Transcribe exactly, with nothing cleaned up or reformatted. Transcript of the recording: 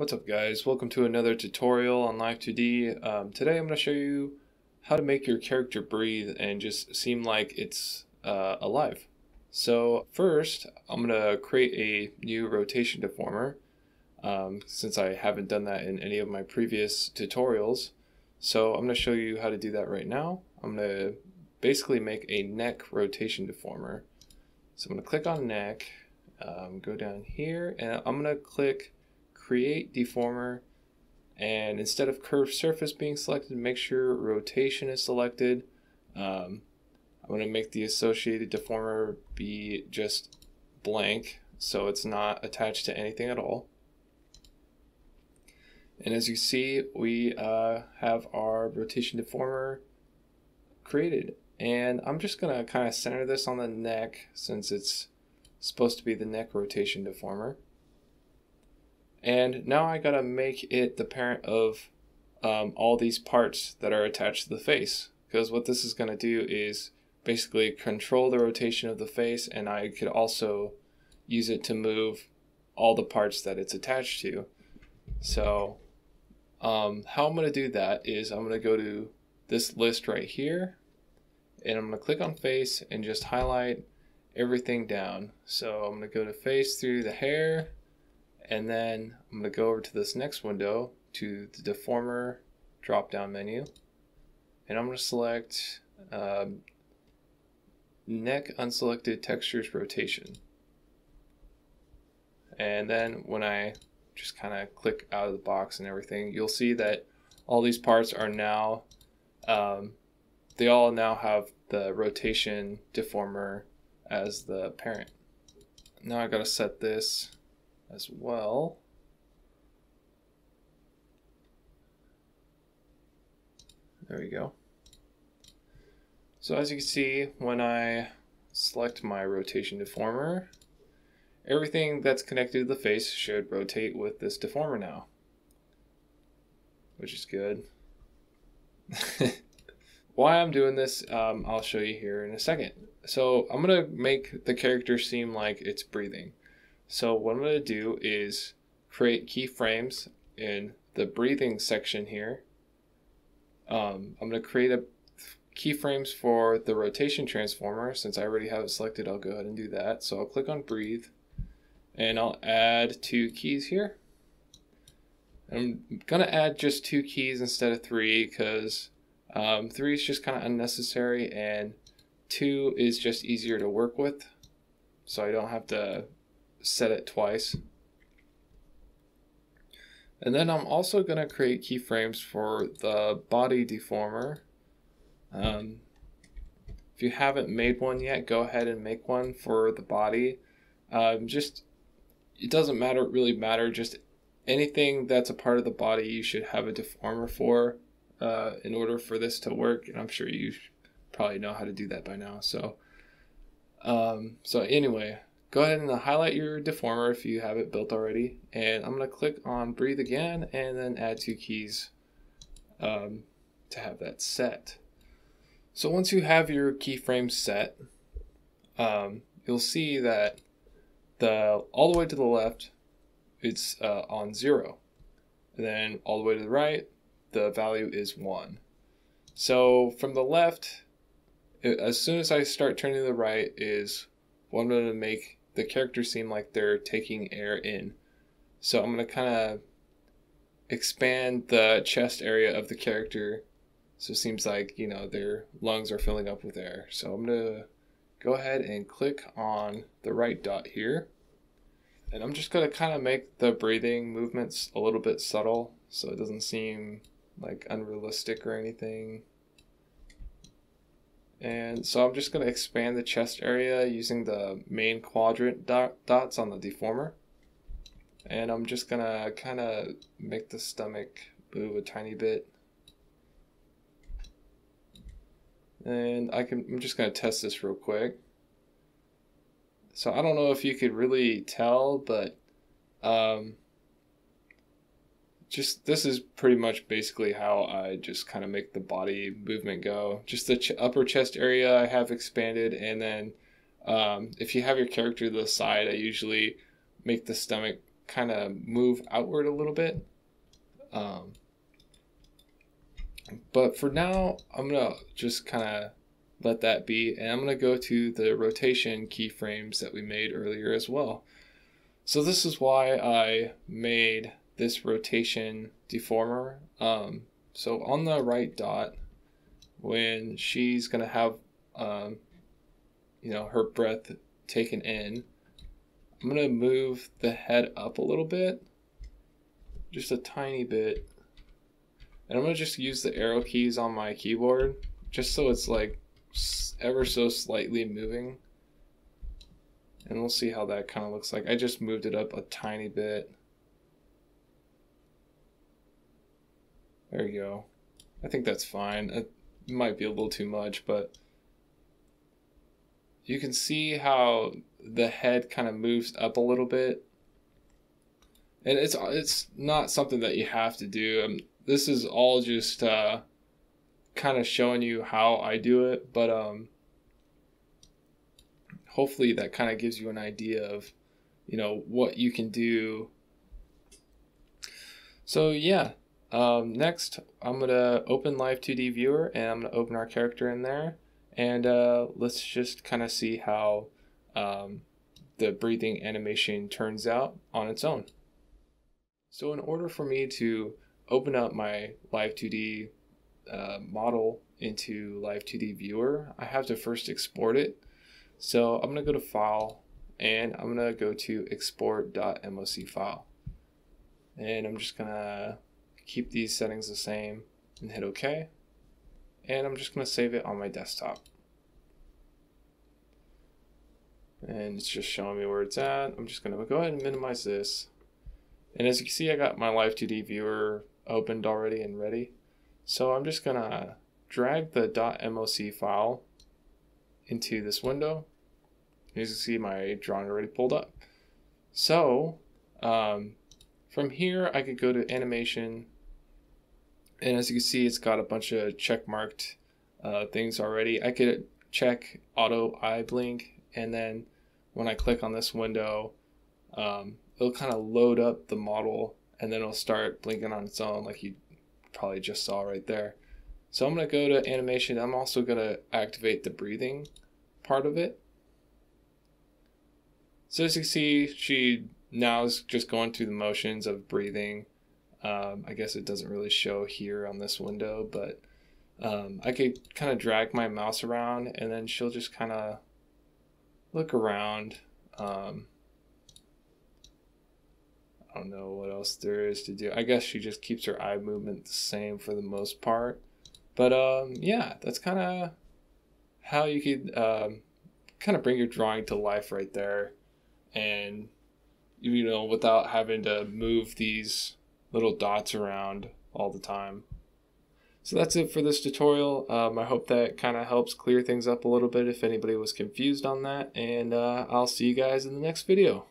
What's up guys, welcome to another tutorial on Live two D. Um, today I'm going to show you how to make your character breathe and just seem like it's uh, alive. So first I'm going to create a new rotation deformer um, since I haven't done that in any of my previous tutorials. So I'm going to show you how to do that right now. I'm going to basically make a neck rotation deformer. So I'm going to click on neck, um, go down here, and I'm going to click create deformer, and instead of curved surface being selected, make sure rotation is selected. Um, I'm going to make the associated deformer be just blank, so it's not attached to anything at all. And as you see, we uh, have our rotation deformer created. And I'm just going to kind of center this on the neck since it's supposed to be the neck rotation deformer. And now I gotta make it the parent of um, all these parts that are attached to the face, because what this is gonna do is basically control the rotation of the face, and I could also use it to move all the parts that it's attached to. So um, how I'm gonna do that is I'm gonna go to this list right here, and I'm gonna click on face and just highlight everything down. So I'm gonna go to face through the hair, and then I'm going to go over to this next window to the deformer drop down menu, and I'm going to select um, neck unselected textures rotation. And then when I just kind of click out of the box and everything, you'll see that all these parts are now, um, they all now have the rotation deformer as the parent. Now I got to set this as well. There we go. So as you can see, when I select my rotation deformer, everything that's connected to the face should rotate with this deformer now, which is good. Why I'm doing this, um, I'll show you here in a second. So I'm gonna make the character seem like it's breathing. So what I'm going to do is create keyframes in the breathing section here. Um, I'm going to create a keyframes for the rotation transformer. Since I already have it selected, I'll go ahead and do that. So I'll click on breathe, and I'll add two keys here. I'm going to add just two keys instead of three, because um, three is just kind of unnecessary, and two is just easier to work with, so I don't have to set it twice. And then I'm also going to create keyframes for the body deformer. Um, if you haven't made one yet, go ahead and make one for the body. Um, just it doesn't matter really matter just anything that's a part of the body you should have a deformer for uh, in order for this to work, and I'm sure you probably know how to do that by now. So um, so anyway, go ahead and highlight your deformer if you have it built already. And I'm going to click on breathe again, and then add two keys um, to have that set. So once you have your keyframe set, um, you'll see that the all the way to the left, it's uh, on zero. And then all the way to the right, the value is one. So from the left, it, as soon as I start turning to the right is what I'm going to make the character seem like they're taking air in. So I'm going to kind of expand the chest area of the character, so it seems like, you know, their lungs are filling up with air. So I'm going to go ahead and click on the right dot here, and I'm just going to kind of make the breathing movements a little bit subtle, so it doesn't seem like unrealistic or anything. And so I'm just going to expand the chest area using the main quadrant dot, dots on the deformer. And I'm just going to kind of make the stomach move a tiny bit. And I can, I'm just going to test this real quick. So I don't know if you could really tell, but um, just this is pretty much basically how I just kind of make the body movement go. Just the ch upper chest area I have expanded, and then um, if you have your character to the side, I usually make the stomach kind of move outward a little bit. Um, but for now, I'm going to just kind of let that be. And I'm going to go to the rotation keyframes that we made earlier as well. So this is why I made this rotation deformer. Um, so on the right dot, when she's going to have, um, you know, her breath taken in, I'm going to move the head up a little bit, just a tiny bit. And I'm going to just use the arrow keys on my keyboard just so it's like ever so slightly moving. And we'll see how that kind of looks like. I just moved it up a tiny bit. There you go. I think that's fine. It might be a little too much, but you can see how the head kind of moves up a little bit. And it's it's not something that you have to do. Um, this is all just uh, kind of showing you how I do it, but um, hopefully that kind of gives you an idea of, you know, what you can do. So yeah, um, next I'm gonna open Live two D Viewer and I'm gonna open our character in there, and uh, let's just kind of see how um, the breathing animation turns out on its own. So in order for me to open up my Live two D uh, model into Live two D Viewer, I have to first export it. So I'm going to go to File, and I'm going to go to export dot M O C file. And I'm just going to keep these settings the same and hit OK. And I'm just going to save it on my desktop. And it's just showing me where it's at. I'm just going to go ahead and minimize this. And as you can see, I got my Live two D Viewer opened already and ready. So I'm just gonna drag the .moc file into this window. As you can see, my drawing already pulled up. So um, from here, I could go to animation. And as you can see, it's got a bunch of check marked uh, things already. I could check auto eye blink. And then when I click on this window, um, it'll kind of load up the model and then it'll start blinking on its own, like you probably just saw right there. So I'm going to go to animation. I'm also going to activate the breathing part of it. So as you can see, she now is just going through the motions of breathing. Um, I guess it doesn't really show here on this window, but um, I could kind of drag my mouse around and then she'll just kind of look around. Um, I don't know what else there is to do. I guess she just keeps her eye movement the same for the most part. But um, yeah, that's kind of how you could um, kind of bring your drawing to life right there. And, you know, without having to move these little dots around all the time. So that's it for this tutorial. Um, I hope that kind of helps clear things up a little bit if anybody was confused on that. And uh, I'll see you guys in the next video.